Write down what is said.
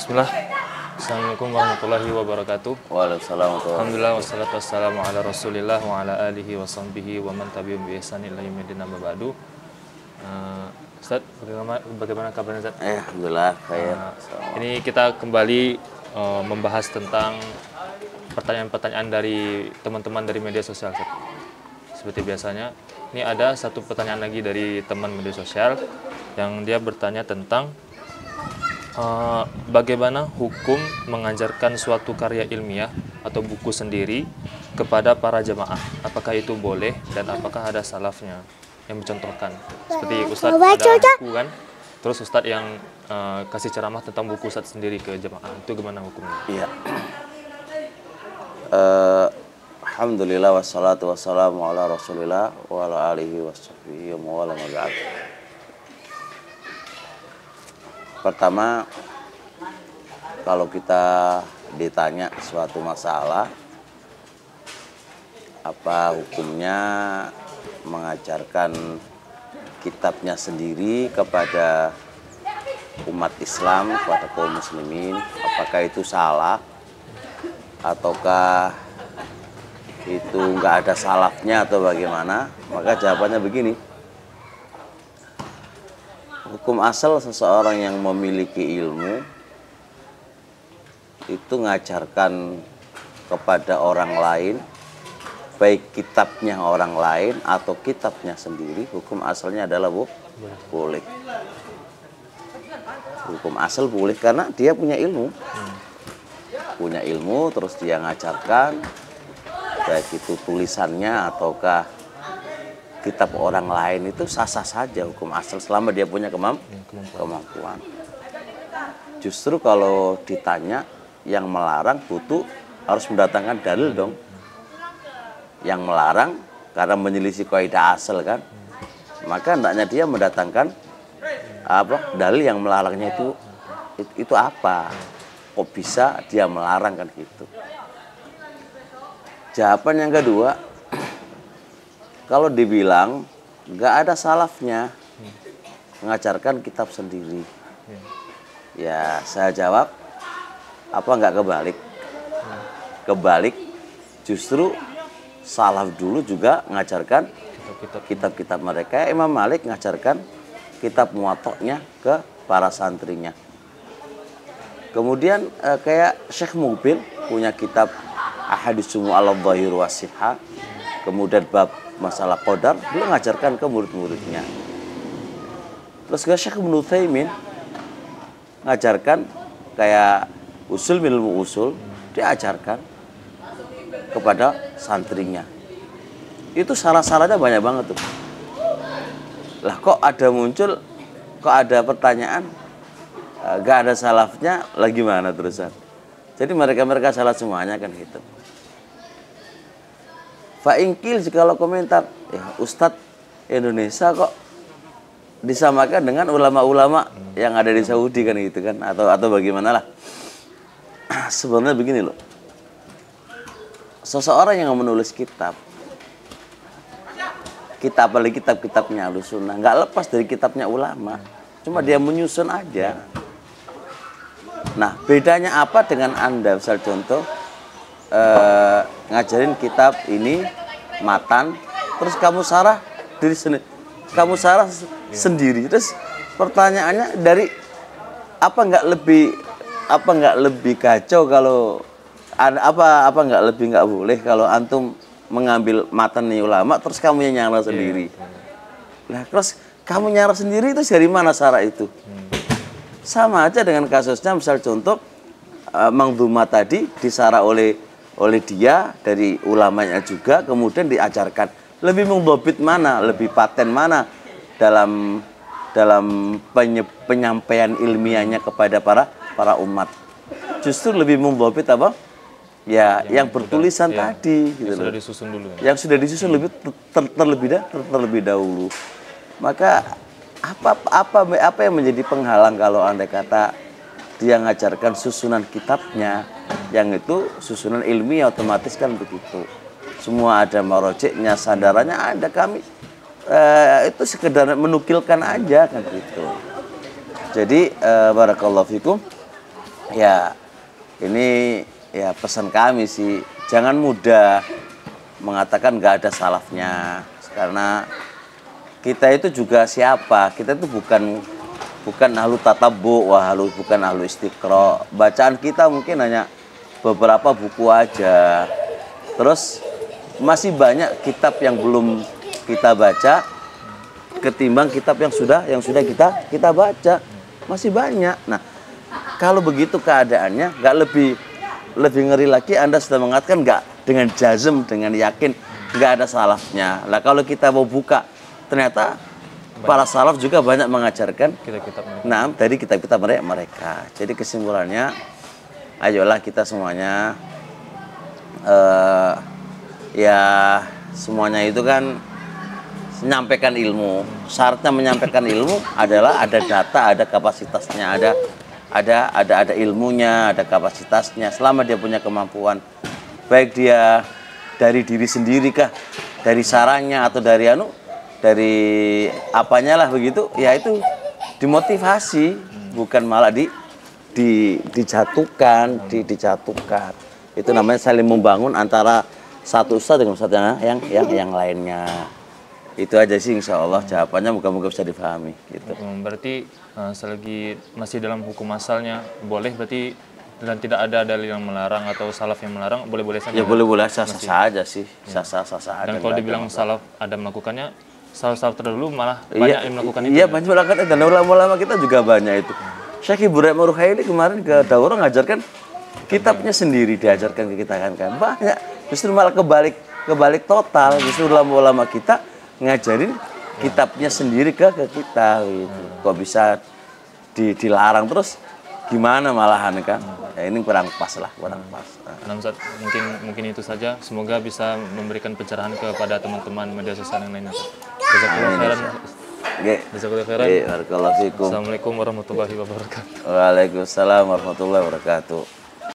Bismillah. Assalamualaikum warahmatullahi wabarakatuh. Waalaikumsalam. Alhamdulillah wassalatu wassalamu ala Rasulillah wa ala alihi wa sahbihi wa man tabi'ahum bi ihsan ila yaumil din, amma ba'du. Ustadz, bagaimana kabarnya Ustadz? Alhamdulillah khair. Ini kita kembali membahas tentang pertanyaan-pertanyaan dari teman-teman dari media sosial Ustadz. Seperti biasanya, ini ada satu pertanyaan lagi dari teman media sosial yang dia bertanya tentang bagaimana hukum mengajarkan suatu karya ilmiah atau buku sendiri kepada para jamaah. Apakah itu boleh dan apakah ada salafnya yang mencontohkan? Seperti Ustadz ada buku kan? Terus Ustadz yang kasih ceramah tentang buku Ustadz sendiri ke jamaah. Itu gimana hukumnya? Iya. Alhamdulillah wassalatu wassalamu ala Rasulillah wa ala alihi washabihi wa ala ma'ad. Pertama, kalau kita ditanya suatu masalah, apa hukumnya mengajarkan kitabnya sendiri kepada umat Islam, kepada kaum muslimin, apakah itu salah ataukah itu nggak ada salafnya atau bagaimana? Maka jawabannya begini, hukum asal seseorang yang memiliki ilmu itu ngajarkan kepada orang lain, baik kitabnya orang lain atau kitabnya sendiri, hukum asalnya adalah boleh. Hukum asal boleh karena dia punya ilmu, terus dia ngajarkan, baik itu tulisannya ataukah kitab orang lain, itu sah-sah saja hukum asal selama dia punya kemampuan. Justru kalau ditanya yang melarang, butuh harus mendatangkan dalil dong. Yang melarang karena menyelisih kaidah asal kan, maka hendaknya dia mendatangkan apa dalil yang melarangnya itu apa, kok bisa dia melarang kan gitu. Jawaban yang kedua, kalau dibilang nggak ada salafnya mengajarkan kitab sendiri, ya saya jawab, apa nggak kebalik? Kebalik, justru salaf dulu juga mengajarkan kitab-kitab mereka. Imam Malik mengajarkan kitab Muwatta'nya ke para santrinya. Kemudian kayak Syekh Mubil punya kitab Ahaditsumu ala dhahir wa sihha. Kemudian bab masalah qadar beliau mengajarkan ke murid-muridnya. Terus Syekh Ibn Utsaimin mengajarkan kayak usul minal usul, diajarkan kepada santrinya. Itu salah-salahnya banyak banget tuh. Lah kok ada muncul, kok ada pertanyaan gak ada salafnya, lah gimana terusan? Jadi mereka salah semuanya kan gitu. Fa'ingkil kalau komentar, ya Ustadz Indonesia kok disamakan dengan ulama-ulama yang ada di Saudi kan gitu kan, atau bagaimana lah. Sebenarnya begini loh, seseorang yang menulis kitab, apalagi kitab-kitabnya Ahlussunnah, nggak lepas dari kitabnya ulama, cuma dia menyusun aja. Nah, bedanya apa dengan Anda? Misal contoh, ngajarin kitab ini, matan, terus kamu sarah diri sendiri. Kamu sarah sendiri. Terus pertanyaannya dari apa nggak lebih kacau kalau nggak boleh kalau antum mengambil matan ulama terus kamu yang nyarah sendiri. Nah, terus kamu nyarah sendiri itu dari mana sarah itu? Sama aja dengan kasusnya, misal contoh Mang Duma tadi disara oleh dia dari ulamanya juga, kemudian diajarkan. Lebih mengdobit mana, lebih paten mana dalam penyampaian ilmiahnya kepada para umat? Justru lebih mengdobit apa? Ya yang bertulisan sudah, tadi gitu sudah disusun dulu. Yang sudah disusun lebih terlebih dahulu. Maka apa yang menjadi penghalang kalau Anda kata dia ngajarkan susunan kitabnya, yang itu susunan ilmiah otomatis kan begitu. Semua ada marojeknya, sandarannya ada, kami itu sekedar menukilkan aja kan gitu. Jadi barakallahu fikum, Ya, ini ya pesan kami sih, jangan mudah mengatakan nggak ada salafnya, karena kita itu juga siapa, kita itu bukan ahlu tatabbu, bukan ahlu istiqra. Bacaan kita mungkin hanya beberapa buku aja, terus masih banyak kitab yang belum kita baca ketimbang kitab yang sudah kita baca, masih banyak. Nah, kalau begitu keadaannya, nggak lebih ngeri lagi Anda sudah mengatakan nggak dengan jazm, dengan yakin nggak ada salafnya. Lah kalau kita mau buka, ternyata banyak. Para salaf juga banyak mengajarkan dari kitab-kitab mereka. Jadi kesimpulannya, ayolah kita semuanya, ya semuanya itu kan menyampaikan ilmu. Syaratnya menyampaikan ilmu adalah ada data, ada kapasitasnya, ada ilmunya, ada kapasitasnya. Selama dia punya kemampuan, baik dia dari diri sendiri kah, dari sarannya atau dari apanya lah begitu, ya itu dimotivasi, bukan malah dijatuhkan. Itu namanya saling membangun antara satu ustadz dengan ustadz yang lainnya. Itu aja sih, insya Allah jawabannya moga-moga bisa dipahami gitu. Berarti selagi masih dalam hukum asalnya boleh, berarti dan tidak ada dalil yang melarang atau salaf yang melarang, boleh-boleh saja. Ya boleh-boleh, sah-sah aja sih, sah-sah saja. Dan kalau dibilang salaf ada melakukannya, salaf terdahulu malah banyak yang melakukan itu. Iya, banyak melakukan, dan ulama-ulama kita juga banyak itu. Syekh Ibrahim Ar-Ruhaili kemarin ke Daurah ngajarkan kitabnya sendiri, diajarkan ke kita kan banyak. Justru malah kebalik total, justru ulama-ulama kita ngajarin kitabnya sendiri ke kita gitu. Kok bisa dilarang terus, gimana malahan kan? Ya, ini kurang pas lah, kurang pas. Nah, Ustadz, mungkin itu saja. Semoga bisa memberikan pencerahan kepada teman-teman media sosial yang lainnya. Jazakallahu khairan. Assalamualaikum warahmatullahi wabarakatuh. Waalaikumsalam warahmatullahi wabarakatuh.